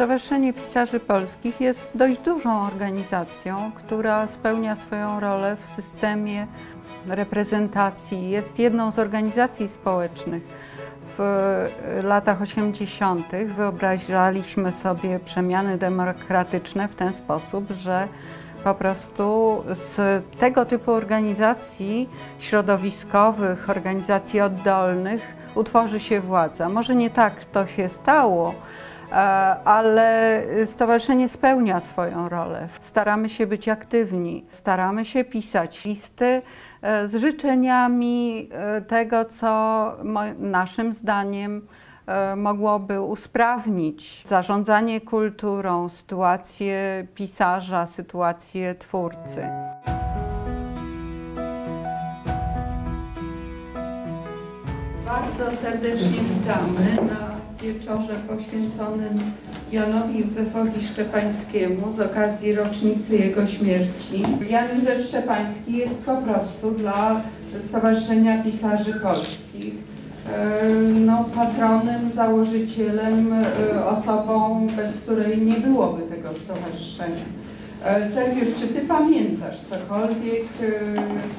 Stowarzyszenie Pisarzy Polskich jest dość dużą organizacją, która spełnia swoją rolę w systemie reprezentacji. Jest jedną z organizacji społecznych. W latach 80. wyobrażaliśmy sobie przemiany demokratyczne w ten sposób, że po prostu z tego typu organizacji środowiskowych, organizacji oddolnych utworzy się władza. Może nie tak to się stało, ale stowarzyszenie spełnia swoją rolę. Staramy się być aktywni, staramy się pisać listy z życzeniami tego, co naszym zdaniem mogłoby usprawnić zarządzanie kulturą, sytuację pisarza, sytuację twórcy. Bardzo serdecznie witamy na wieczorze poświęconym Janowi Józefowi Szczepańskiemu z okazji rocznicy jego śmierci. Jan Józef Szczepański jest po prostu dla Stowarzyszenia Pisarzy Polskich patronem, założycielem, osobą, bez której nie byłoby tego stowarzyszenia. Sergiusz, czy ty pamiętasz cokolwiek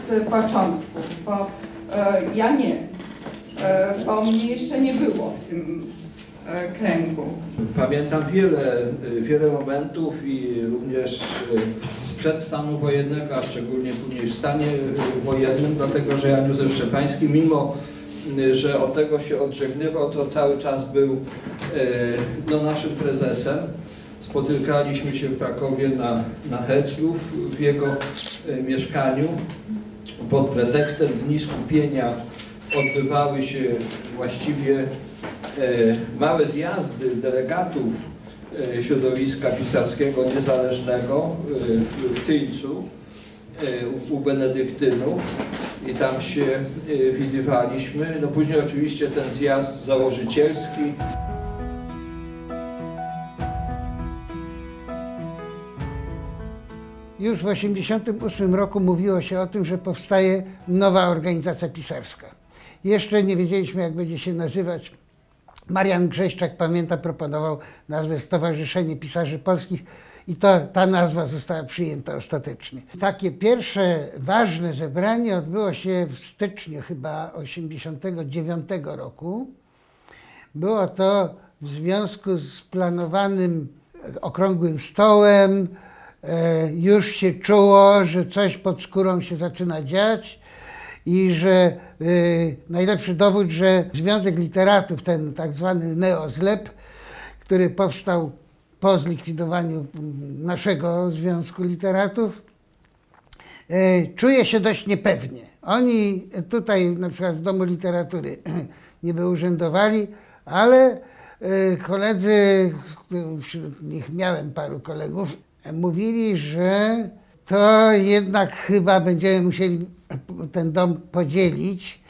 z początku? Bo ja nie, bo mnie jeszcze nie było w tym kręgu. Pamiętam wiele momentów i również przed stanu wojennego, a szczególnie później w stanie wojennym, dlatego że Jan Józef Szczepański, mimo że od tego się odżegnywał, to cały czas był naszym prezesem. Spotykaliśmy się w Krakowie na Heclu w jego mieszkaniu. Pod pretekstem Dni Skupienia odbywały się właściwie małe zjazdy delegatów środowiska pisarskiego niezależnego w Tyńcu u benedyktynów i tam się widywaliśmy. No później oczywiście ten zjazd założycielski. Już w 1988 roku mówiło się o tym, że powstaje nowa organizacja pisarska. Jeszcze nie wiedzieliśmy, jak będzie się nazywać. Marian Grześczak, pamiętam, proponował nazwę Stowarzyszenie Pisarzy Polskich i ta nazwa została przyjęta ostatecznie. Takie pierwsze ważne zebranie odbyło się w styczniu chyba 1989 roku. Było to w związku z planowanym okrągłym stołem. Już się czuło, że coś pod skórą się zaczyna dziać i że najlepszy dowód, że Związek Literatów, ten tak zwany Neozlep, który powstał po zlikwidowaniu naszego Związku Literatów, czuje się dość niepewnie. Oni tutaj na przykład w Domu Literatury niby urzędowali, ale koledzy, wśród nich miałem paru kolegów, mówili, że to jednak chyba będziemy musieli ten dom podzielić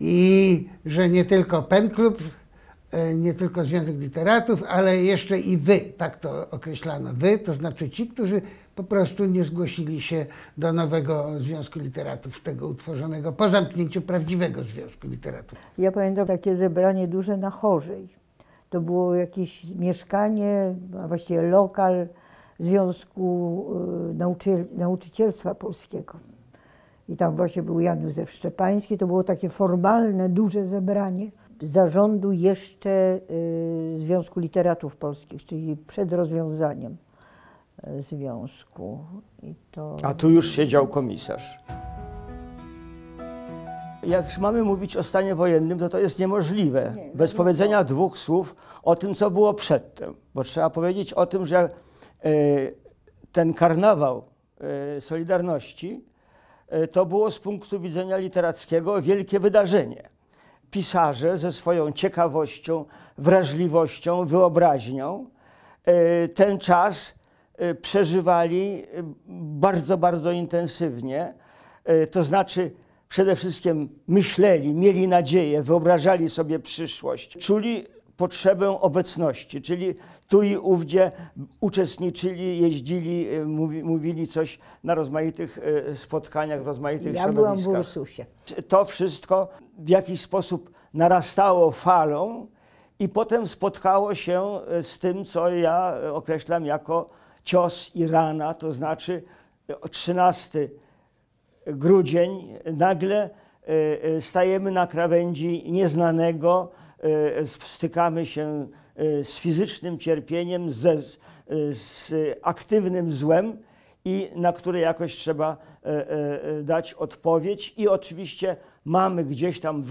i że nie tylko PEN Klub, nie tylko Związek Literatów, ale jeszcze i wy, tak to określano, wy, to znaczy ci, którzy po prostu nie zgłosili się do nowego Związku Literatów, tego utworzonego po zamknięciu prawdziwego Związku Literatów. Ja pamiętam takie zebranie duże na Chorzej. To było jakieś mieszkanie, a właściwie lokal Związku Nauczycielstwa Polskiego. I tam właśnie był Jan Józef Szczepański. To było takie formalne, duże zebranie zarządu jeszcze Związku Literatów Polskich, czyli przed rozwiązaniem związku. A tu już siedział komisarz. Jak mamy mówić o stanie wojennym, to jest niemożliwe. Bez powiedzenia dwóch słów o tym, co było przedtem. Bo trzeba powiedzieć o tym, że ten karnawał Solidarności to było z punktu widzenia literackiego wielkie wydarzenie. Pisarze ze swoją ciekawością, wrażliwością, wyobraźnią ten czas przeżywali bardzo, bardzo intensywnie. To znaczy przede wszystkim myśleli, mieli nadzieję, wyobrażali sobie przyszłość, czuli potrzebę obecności, czyli tu i ówdzie uczestniczyli, jeździli, mówili coś na rozmaitych spotkaniach, w rozmaitych środowiskach. Ja byłam w Ursusie. To wszystko w jakiś sposób narastało falą i potem spotkało się z tym, co ja określam jako cios i rana, to znaczy 13 grudzień, nagle stajemy na krawędzi nieznanego, stykamy się z fizycznym cierpieniem, z aktywnym złem, i na które jakoś trzeba dać odpowiedź. I oczywiście mamy gdzieś tam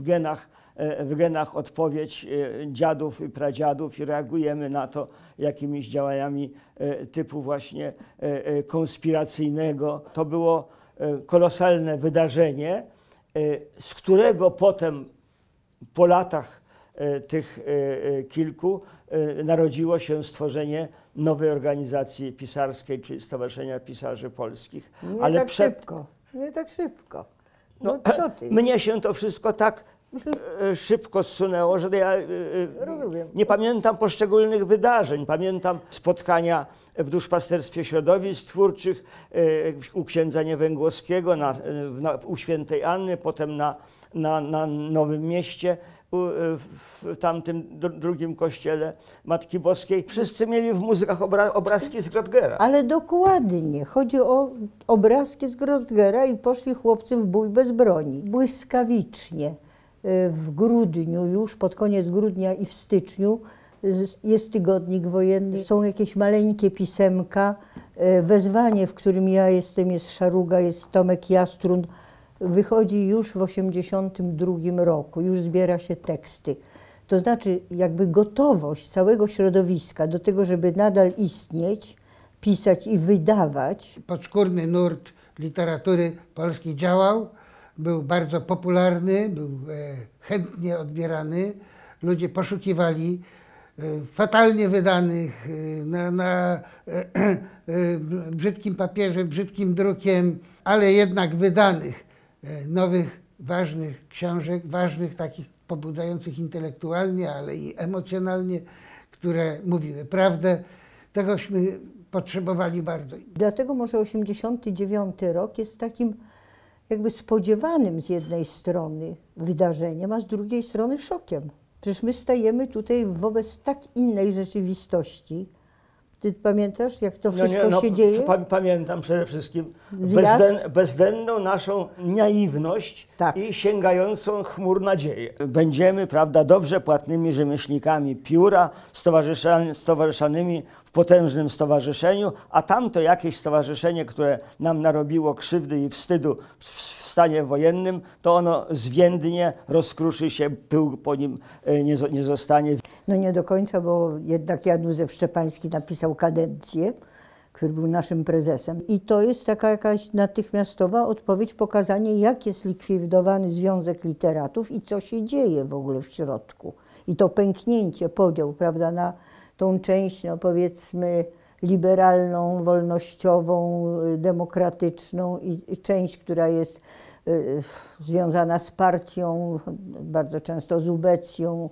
w genach odpowiedź dziadów i pradziadów i reagujemy na to jakimiś działaniami typu właśnie konspiracyjnego. To było kolosalne wydarzenie, z którego potem po latach tych kilku narodziło się stworzenie nowej organizacji pisarskiej, czyli Stowarzyszenia Pisarzy Polskich. Nie tak szybko. No, co ty? Mnie się to wszystko tak szybko zsunęło, że ja rozumiem. Nie pamiętam poszczególnych wydarzeń. Pamiętam spotkania w duszpasterstwie środowisk twórczych u księdza Niewęgłowskiego, u Świętej Anny, potem na Nowym Mieście, w tamtym drugim kościele Matki Boskiej. Wszyscy mieli w muzykach obrazki z Grötgera. Ale dokładnie. Chodzi o obrazki z Grötgera i poszli chłopcy w bój bez broni. Błyskawicznie w grudniu już, pod koniec grudnia i w styczniu jest tygodnik wojenny. Są jakieś maleńkie pisemka. Wezwanie, w którym ja jestem, jest Szaruga, jest Tomek Jastrun. Wychodzi już w 1982 roku, już zbiera się teksty. To znaczy jakby gotowość całego środowiska do tego, żeby nadal istnieć, pisać i wydawać. Podskórny nurt literatury polskiej działał, był bardzo popularny, był chętnie odbierany. Ludzie poszukiwali fatalnie wydanych na brzydkim papierze, brzydkim drukiem, ale jednak wydanych nowych, ważnych książek, ważnych takich pobudzających intelektualnie, ale i emocjonalnie, które mówiły prawdę. Tegośmy potrzebowali bardzo. Dlatego może 1989 rok jest takim jakby spodziewanym z jednej strony wydarzeniem, a z drugiej strony szokiem. Przecież my stajemy tutaj wobec tak innej rzeczywistości. Ty pamiętasz, jak to wszystko się dzieje? Pamiętam przede wszystkim bezdenną naszą naiwność, tak, i sięgającą chmur nadzieję. Będziemy, prawda, dobrze płatnymi rzemieślnikami pióra, stowarzyszanymi w potężnym stowarzyszeniu, a tamto jakieś stowarzyszenie, które nam narobiło krzywdy i wstydu w stanie wojennym, to ono zwiędnie, rozkruszy się, pył po nim nie zostanie. No nie do końca, bo jednak Jan Józef Szczepański napisał kadencję, który był naszym prezesem. I to jest taka jakaś natychmiastowa odpowiedź, pokazanie, jak jest likwidowany Związek Literatów i co się dzieje w ogóle w środku. I to pęknięcie, podział, prawda, na tą część, no powiedzmy, liberalną, wolnościową, demokratyczną i część, która jest związana z partią, bardzo często z ubecją,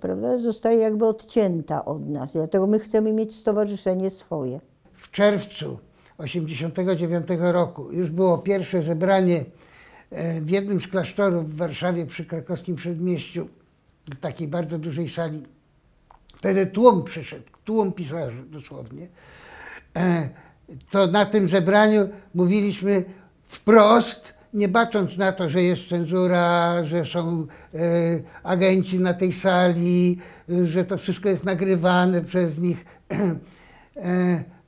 prawda, zostaje jakby odcięta od nas. Dlatego my chcemy mieć stowarzyszenie swoje. W czerwcu 1989 roku już było pierwsze zebranie w jednym z klasztorów w Warszawie przy Krakowskim Przedmieściu, w takiej bardzo dużej sali. Wtedy tłum przyszedł, tłum pisarzy dosłownie. To na tym zebraniu mówiliśmy wprost, nie bacząc na to, że jest cenzura, że są agenci na tej sali, że to wszystko jest nagrywane przez nich.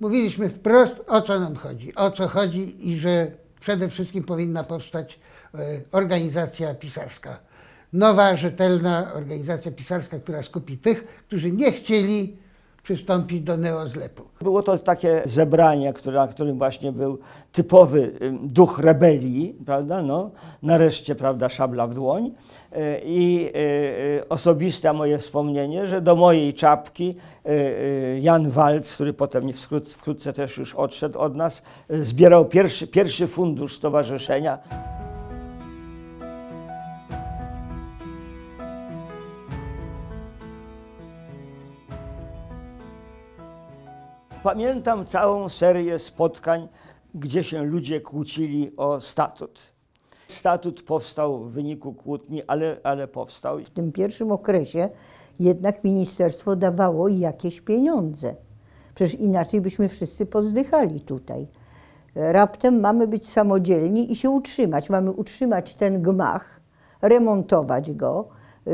Mówiliśmy wprost, o co nam chodzi, o co chodzi i że przede wszystkim powinna powstać organizacja pisarska. Nowa, rzetelna organizacja pisarska, która skupi tych, którzy nie chcieli przystąpić do Neozlepu. Było to takie zebranie, na którym właśnie był typowy duch rebelii, prawda? No, nareszcie, prawda, szabla w dłoń. I osobiste moje wspomnienie, że do mojej czapki Jan Walc, który potem wkrótce też już odszedł od nas, zbierał pierwszy fundusz stowarzyszenia. Pamiętam całą serię spotkań, gdzie się ludzie kłócili o statut. Statut powstał w wyniku kłótni, ale powstał. W tym pierwszym okresie jednak ministerstwo dawało jakieś pieniądze. Przecież inaczej byśmy wszyscy pozdychali tutaj. Raptem mamy być samodzielni i się utrzymać. Mamy utrzymać ten gmach, remontować go,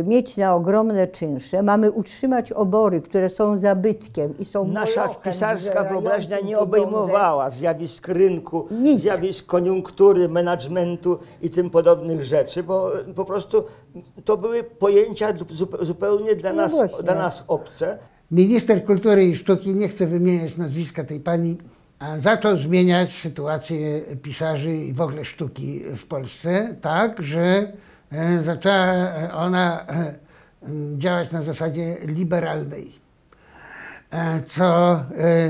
mieć na ogromne czynsze. Mamy utrzymać obory, które są zabytkiem i są nasza pisarska wyobraźnia nie obejmowała zjawisk rynku, zjawisk koniunktury, menadżmentu i tym podobnych rzeczy, bo po prostu to były pojęcia zupełnie dla nas obce. Minister Kultury i Sztuki, nie chcę wymieniać nazwiska tej pani, a zaczął zmieniać sytuację pisarzy i w ogóle sztuki w Polsce tak, że zaczęła ona działać na zasadzie liberalnej, co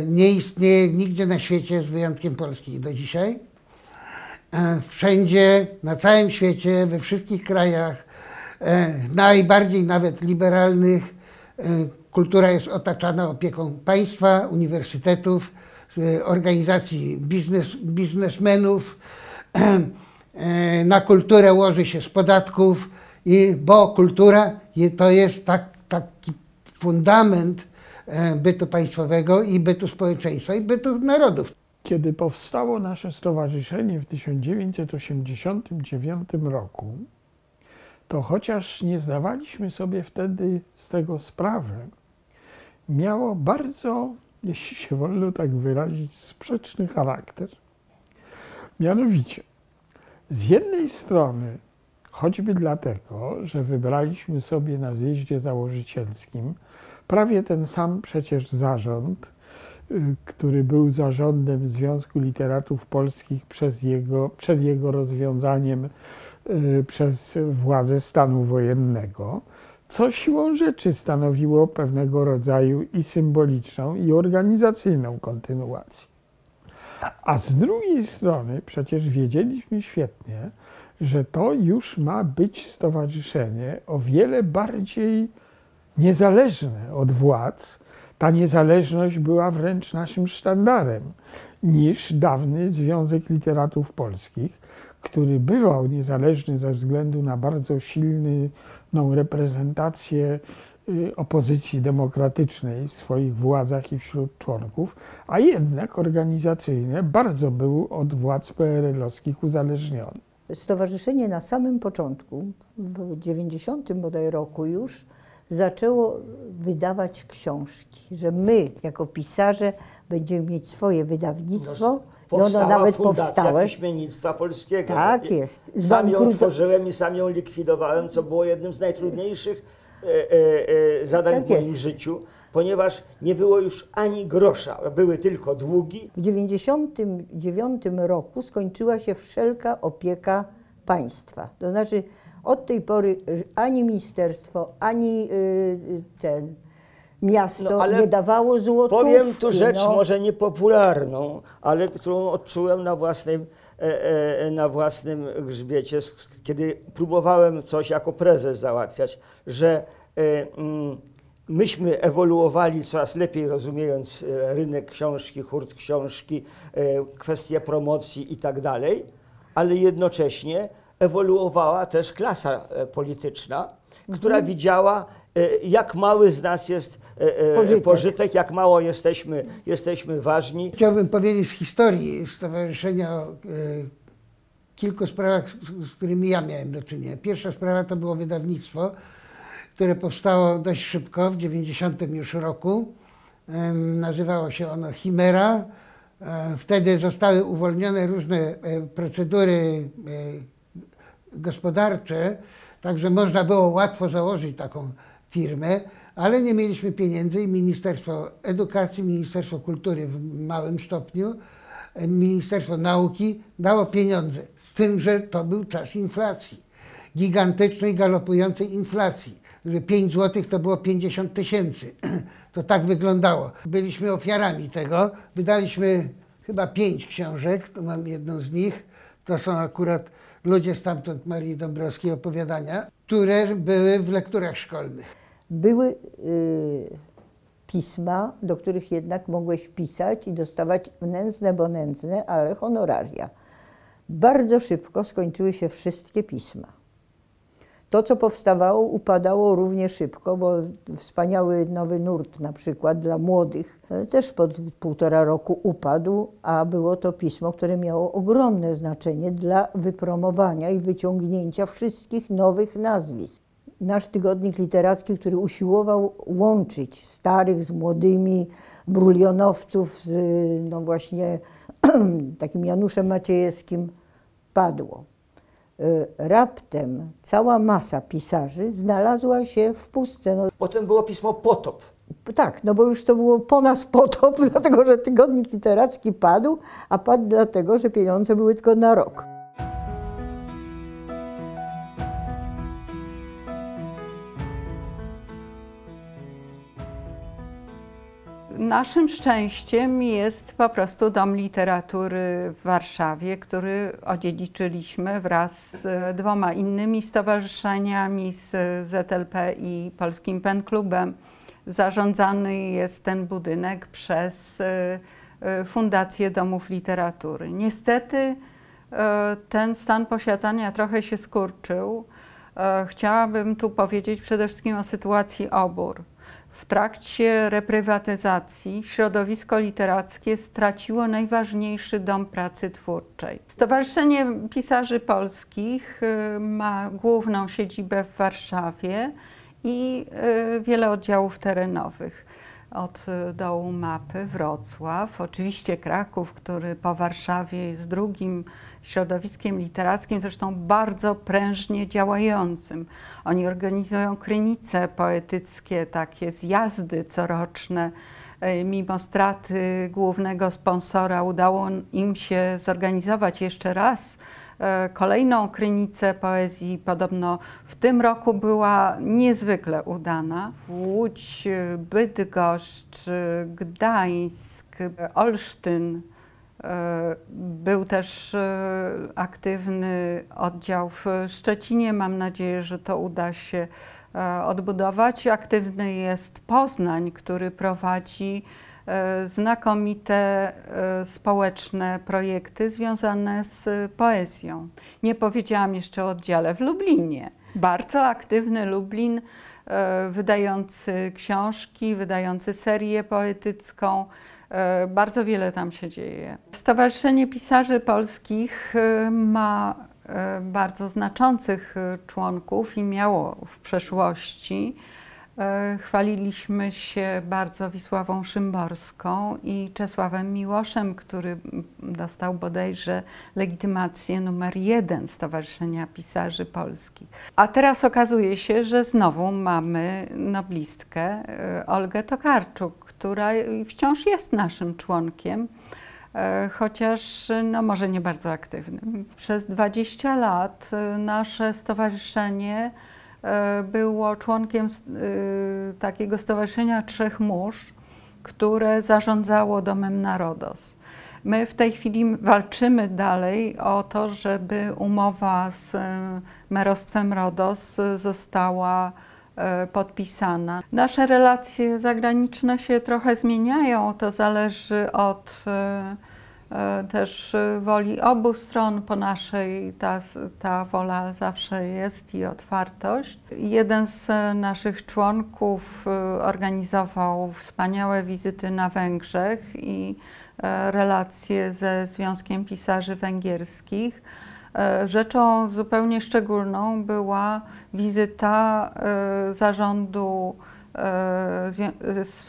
nie istnieje nigdzie na świecie z wyjątkiem Polski do dzisiaj. Wszędzie, na całym świecie, we wszystkich krajach, najbardziej nawet liberalnych, kultura jest otaczana opieką państwa, uniwersytetów, organizacji biznesmenów. Na kulturę łoży się z podatków, bo kultura to jest taki fundament bytu państwowego i bytu społeczeństwa i bytu narodów. Kiedy powstało nasze stowarzyszenie w 1989 roku, to chociaż nie zdawaliśmy sobie wtedy z tego sprawy, miało bardzo, jeśli się wolno tak wyrazić, sprzeczny charakter. Mianowicie, z jednej strony, choćby dlatego, że wybraliśmy sobie na zjeździe założycielskim prawie ten sam przecież zarząd, który był zarządem Związku Literatów Polskich przed jego rozwiązaniem przez władzę stanu wojennego, co siłą rzeczy stanowiło pewnego rodzaju i symboliczną, i organizacyjną kontynuację. A z drugiej strony przecież wiedzieliśmy świetnie, że to już ma być stowarzyszenie o wiele bardziej niezależne od władz. Ta niezależność była wręcz naszym sztandarem niż dawny Związek Literatów Polskich, który bywał niezależny ze względu na bardzo silną reprezentację opozycji demokratycznej w swoich władzach i wśród członków, a jednak organizacyjnie bardzo był od władz PRL-owskich uzależniony. Stowarzyszenie na samym początku, w 90 bodaj roku już, zaczęło wydawać książki, że my jako pisarze będziemy mieć swoje wydawnictwo. Powstała nawet Fundacja Piśmiennictwa Polskiego. Tak jest. Sam ją otworzyłem i sam ją likwidowałem, co było jednym z najtrudniejszych zadań tak w moim życiu, ponieważ nie było już ani grosza, były tylko długi. W 1999 roku skończyła się wszelka opieka państwa. To znaczy od tej pory ani ministerstwo, ani miasto nie dawało złotówki. Powiem tu rzecz może niepopularną, ale którą odczułem na własnym grzbiecie, kiedy próbowałem coś jako prezes załatwiać, że myśmy ewoluowali coraz lepiej, rozumiejąc rynek książki, hurt książki, kwestie promocji i tak dalej, ale jednocześnie ewoluowała też klasa polityczna, która widziała, jak mały z nas jest pożytek, jak mało jesteśmy ważni. Chciałbym powiedzieć z historii stowarzyszenia o kilku sprawach, z którymi ja miałem do czynienia. Pierwsza sprawa to było wydawnictwo, które powstało dość szybko, w 90 już roku. Nazywało się ono Chimera. Wtedy zostały uwolnione różne procedury gospodarcze, także można było łatwo założyć taką firmę, ale nie mieliśmy pieniędzy i Ministerstwo Edukacji, Ministerstwo Kultury w małym stopniu, Ministerstwo Nauki dało pieniądze, z tym, że to był czas inflacji, gigantycznej, galopującej inflacji, że 5 zł to było 50 tysięcy, to tak wyglądało. Byliśmy ofiarami tego, wydaliśmy chyba 5 książek, tu mam jedną z nich, to są akurat Ludzie stamtąd Marii Dąbrowskiej opowiadania, które były w lekturach szkolnych. Były pisma, do których jednak mogłeś pisać i dostawać nędzne, bo nędzne, ale honoraria. bardzo szybko skończyły się wszystkie pisma. To, co powstawało, upadało równie szybko, bo wspaniały nowy nurt na przykład dla młodych też po 1,5 roku upadł, a było to pismo, które miało ogromne znaczenie dla wypromowania i wyciągnięcia wszystkich nowych nazwisk. Nasz tygodnik literacki, który usiłował łączyć starych z młodymi, brulionowców z no właśnie takim Januszem Maciejewskim, padło. Raptem cała masa pisarzy znalazła się w pustce. No. Potem było pismo Potop. Tak, no bo już to było po nas potop, dlatego że tygodnik literacki padł, a padł dlatego, że pieniądze były tylko na rok. Naszym szczęściem jest po prostu Dom Literatury w Warszawie, który odziedziczyliśmy wraz z 2 innymi stowarzyszeniami, z ZLP i Polskim PEN Klubem. Zarządzany jest ten budynek przez Fundację Domów Literatury. Niestety ten stan posiadania trochę się skurczył. Chciałabym tu powiedzieć przede wszystkim o sytuacji OBÓR. W trakcie reprywatyzacji środowisko literackie straciło najważniejszy dom pracy twórczej. Stowarzyszenie Pisarzy Polskich ma główną siedzibę w Warszawie i wiele oddziałów terenowych. Od dołu mapy Wrocław, oczywiście Kraków, który po Warszawie jest drugim środowiskiem literackim, zresztą bardzo prężnie działającym. Oni organizują Krynice poetyckie, takie zjazdy coroczne. Mimo straty głównego sponsora udało im się zorganizować jeszcze raz kolejną Krynicę poezji. Podobno w tym roku była niezwykle udana. Łódź, Bydgoszcz, Gdańsk, Olsztyn. Był też aktywny oddział w Szczecinie. Mam nadzieję, że to uda się odbudować. Aktywny jest Poznań, który prowadzi znakomite społeczne projekty związane z poezją. Nie powiedziałam jeszcze o oddziale w Lublinie. Bardzo aktywny Lublin, wydający książki, wydający serię poetycką. Bardzo wiele tam się dzieje. Stowarzyszenie Pisarzy Polskich ma bardzo znaczących członków i miało w przeszłości. Chwaliliśmy się bardzo Wisławą Szymborską i Czesławem Miłoszem, który dostał bodajże legitymację numer 1 Stowarzyszenia Pisarzy Polskich. A teraz okazuje się, że znowu mamy noblistkę Olgę Tokarczuk, która wciąż jest naszym członkiem, chociaż no, może nie bardzo aktywnym. Przez 20 lat nasze stowarzyszenie było członkiem takiego stowarzyszenia Trzech Mórz, które zarządzało domem na RODOS. My w tej chwili walczymy dalej o to, żeby umowa z merostwem RODOS została podpisana. Nasze relacje zagraniczne się trochę zmieniają, to zależy od też woli obu stron. Po naszej ta wola zawsze jest i otwartość. Jeden z naszych członków organizował wspaniałe wizyty na Węgrzech i relacje ze Związkiem Pisarzy Węgierskich. Rzeczą zupełnie szczególną była wizyta zarządu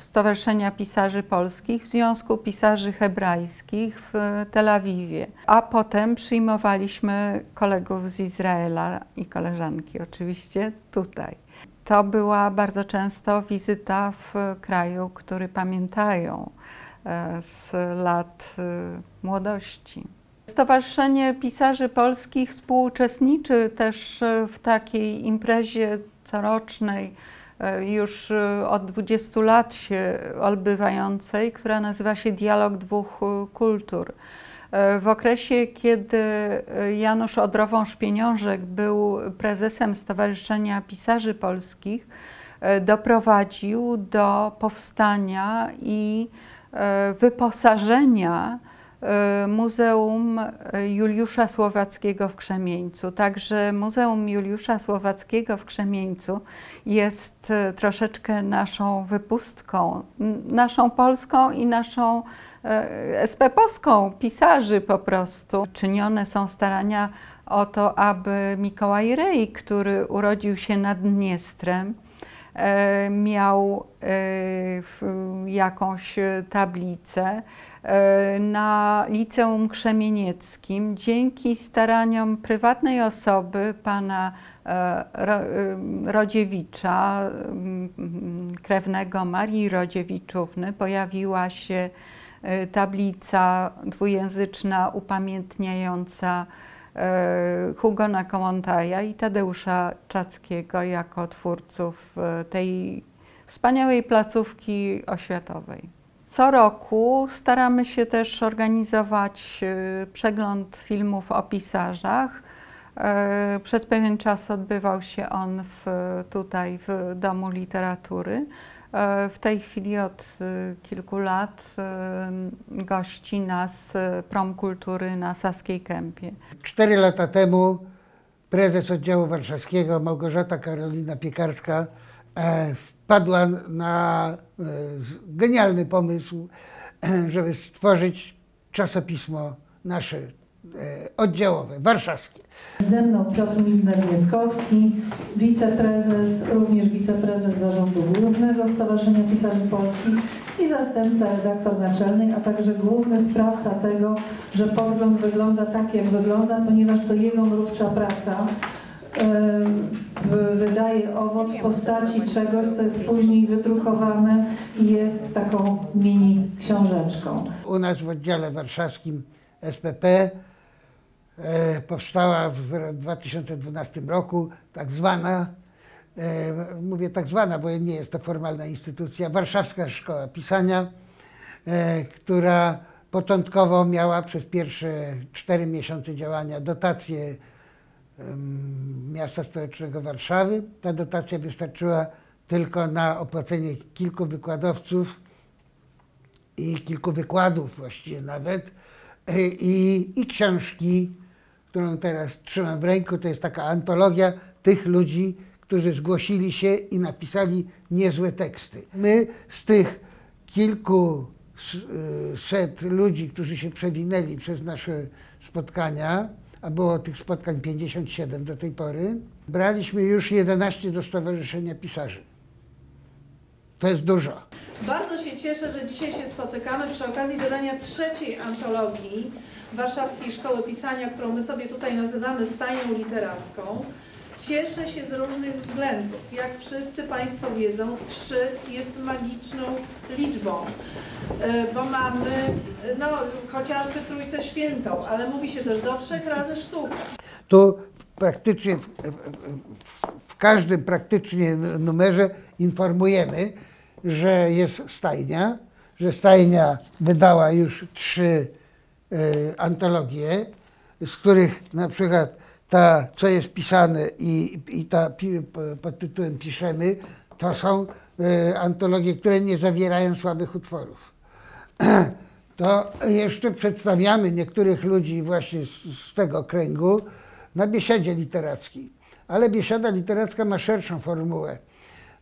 Stowarzyszenia Pisarzy Polskich w Związku Pisarzy Hebrajskich w Tel Awiwie. A potem przyjmowaliśmy kolegów z Izraela i koleżanki oczywiście tutaj. To była bardzo często wizyta w kraju, który pamiętają z lat młodości. Stowarzyszenie Pisarzy Polskich współuczestniczy też w takiej imprezie corocznej, już od 20 lat się odbywającej, która nazywa się Dialog dwóch kultur. W okresie, kiedy Janusz Odrowąż-Pieniążek był prezesem Stowarzyszenia Pisarzy Polskich, doprowadził do powstania i wyposażenia Muzeum Juliusza Słowackiego w Krzemieńcu. Także Muzeum Juliusza Słowackiego w Krzemieńcu jest troszeczkę naszą wypustką, naszą polską i naszą SP-polską, pisarzy po prostu. Czynione są starania o to, aby Mikołaj Rej, który urodził się nad Dniestrem, miał jakąś tablicę na Liceum Krzemienieckim. Dzięki staraniom prywatnej osoby, pana Rodziewicza, krewnego Marii Rodziewiczówny, pojawiła się tablica dwujęzyczna upamiętniająca Hugo Kołłątaja i Tadeusza Czackiego jako twórców tej wspaniałej placówki oświatowej. Co roku staramy się też organizować przegląd filmów o pisarzach. Przez pewien czas odbywał się on tutaj w Domu Literatury. W tej chwili od kilku lat gości nas Prom Kultury na Saskiej Kępie. 4 lata temu prezes oddziału warszawskiego Małgorzata Karolina Piekarska wpadła na genialny pomysł, żeby stworzyć czasopismo nasze oddziałowe, warszawskie. Ze mną Piotr Milner-Wieckowski, wiceprezes, również wiceprezes Zarządu Głównego Stowarzyszenia Pisarzy Polskich i zastępca redaktor naczelnej, a także główny sprawca tego, że Podgląd wygląda tak, jak wygląda, ponieważ to jego mrówcza praca wydaje owoc w postaci czegoś, co jest później wydrukowane i jest taką mini książeczką. U nas w oddziale warszawskim SPP powstała w 2012 roku tak zwana, mówię tak zwana, bo nie jest to formalna instytucja, Warszawska Szkoła Pisania, która początkowo miała przez pierwsze 4 miesiące działania dotację miasta stołecznego Warszawy. Ta dotacja wystarczyła tylko na opłacenie kilku wykładowców i kilku wykładów właściwie nawet. I książki, którą teraz trzymam w ręku, to jest taka antologia tych ludzi, którzy zgłosili się i napisali niezłe teksty. My z tych kilkuset ludzi, którzy się przewinęli przez nasze spotkania, a było tych spotkań 57 do tej pory, braliśmy już 11 do Stowarzyszenia Pisarzy. To jest dużo. Bardzo się cieszę, że dzisiaj się spotykamy przy okazji wydania 3. antologii Warszawskiej Szkoły Pisania, którą my sobie tutaj nazywamy Stajnią Literacką. Cieszę się z różnych względów. Jak wszyscy Państwo wiedzą, 3 jest magiczną liczbą, bo mamy chociażby Trójcę Świętą, ale mówi się też do 3 razy sztuka. Tu praktycznie w każdym praktycznie numerze informujemy, że jest stajnia, że stajnia wydała już 3 antologie, z których na przykład ta, co jest pisane i ta pod tytułem Piszemy, to są antologie, które nie zawierają słabych utworów. To jeszcze przedstawiamy niektórych ludzi właśnie z tego kręgu na biesiadzie literackiej. Ale biesiada literacka ma szerszą formułę.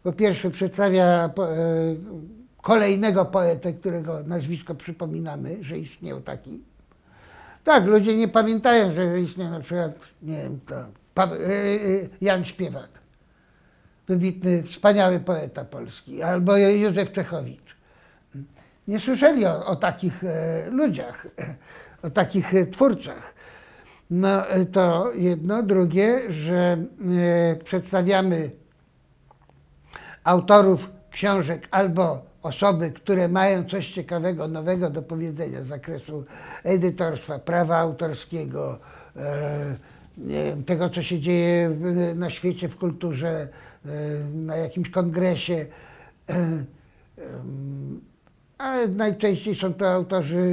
Po pierwsze przedstawia kolejnego poetę, którego nazwisko przypominamy, że istniał taki. Tak, ludzie nie pamiętają, że istniał na przykład, nie wiem, to Jan Śpiewak, wybitny, wspaniały poeta polski, albo Józef Czechowicz. Nie słyszeli o takich ludziach, o takich twórcach. No to jedno, drugie, że przedstawiamy autorów książek albo osoby, które mają coś ciekawego, nowego do powiedzenia z zakresu edytorstwa, prawa autorskiego, nie wiem, tego, co się dzieje na świecie, w kulturze, na jakimś kongresie. Ale najczęściej są to autorzy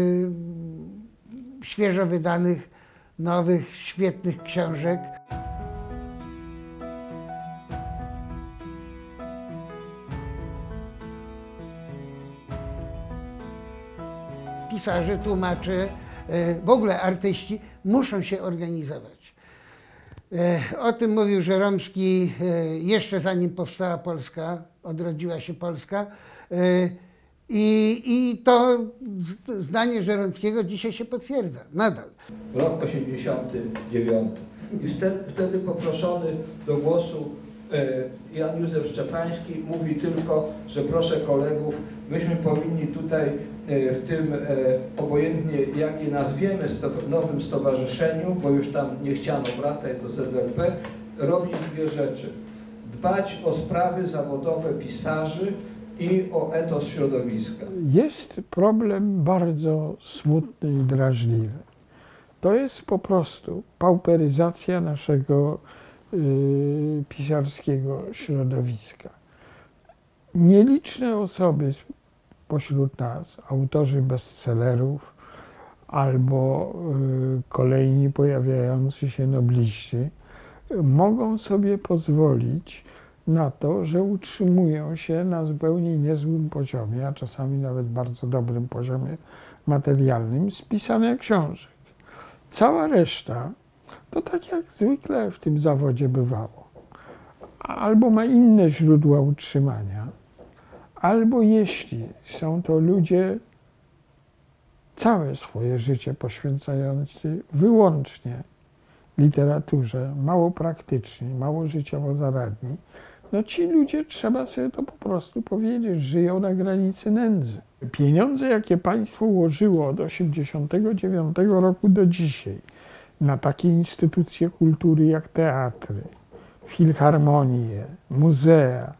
świeżo wydanych, nowych, świetnych książek. Pisarze, tłumacze, w ogóle artyści muszą się organizować. O tym mówił Żeromski jeszcze zanim powstała Polska, odrodziła się Polska. I to zdanie Żeromskiego dzisiaj się potwierdza, nadal. Rok 89. I wtedy poproszony do głosu Jan Józef Szczepański mówi tylko, że proszę kolegów, myśmy powinni tutaj w tym, obojętnie jak je nazwiemy, nowym stowarzyszeniu, bo już tam nie chciano wracać do ZLP, robić dwie rzeczy. Dbać o sprawy zawodowe pisarzy i o etos środowiska. Jest problem bardzo smutny i drażliwy. To jest po prostu pauperyzacja naszego pisarskiego środowiska. Nieliczne osoby pośród nas, autorzy bestsellerów albo kolejni pojawiający się nobliści, mogą sobie pozwolić na to, że utrzymują się na zupełnie niezłym poziomie, a czasami nawet bardzo dobrym poziomie materialnym z pisania książek. Cała reszta to tak jak zwykle w tym zawodzie bywało. Albo ma inne źródła utrzymania, albo jeśli są to ludzie całe swoje życie poświęcający wyłącznie literaturze, mało praktyczni, mało życiowo zaradni, no ci ludzie, trzeba sobie to po prostu powiedzieć, żyją na granicy nędzy. Pieniądze, jakie państwo ułożyło od 1989 roku do dzisiaj na takie instytucje kultury jak teatry, filharmonie, muzea,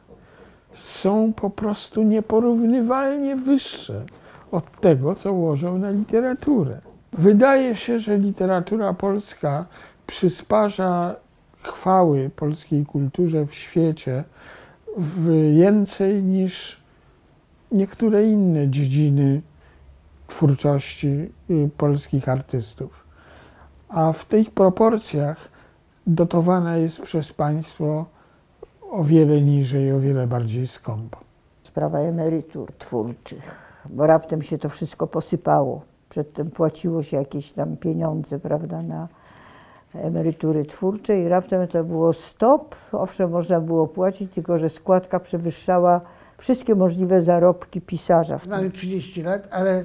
są po prostu nieporównywalnie wyższe od tego, co łożą na literaturę. Wydaje się, że literatura polska przysparza chwały polskiej kulturze w świecie więcej niż niektóre inne dziedziny twórczości polskich artystów. A w tych proporcjach dotowana jest przez państwo o wiele niżej, o wiele bardziej skąpo. Sprawa emerytur twórczych, bo raptem się to wszystko posypało. Przedtem płaciło się jakieś tam pieniądze, prawda, na emerytury twórcze i raptem to było stop. Owszem, można było płacić, tylko że składka przewyższała wszystkie możliwe zarobki pisarza. Mamy 30 lat, ale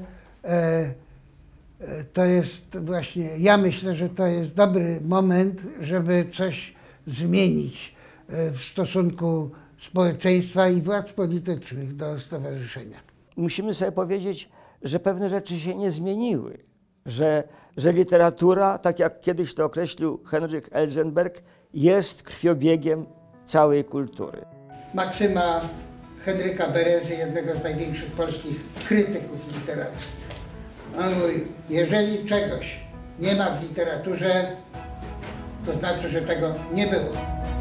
to jest właśnie, ja myślę, że to jest dobry moment, żeby coś zmienić w stosunku społeczeństwa i władz politycznych do stowarzyszenia. Musimy sobie powiedzieć, że pewne rzeczy się nie zmieniły. Że literatura, tak jak kiedyś to określił Henryk Elzenberg, jest krwiobiegiem całej kultury. Maksyma Henryka Berezy, jednego z największych polskich krytyków literackich. On mówi, jeżeli czegoś nie ma w literaturze, to znaczy, że tego nie było.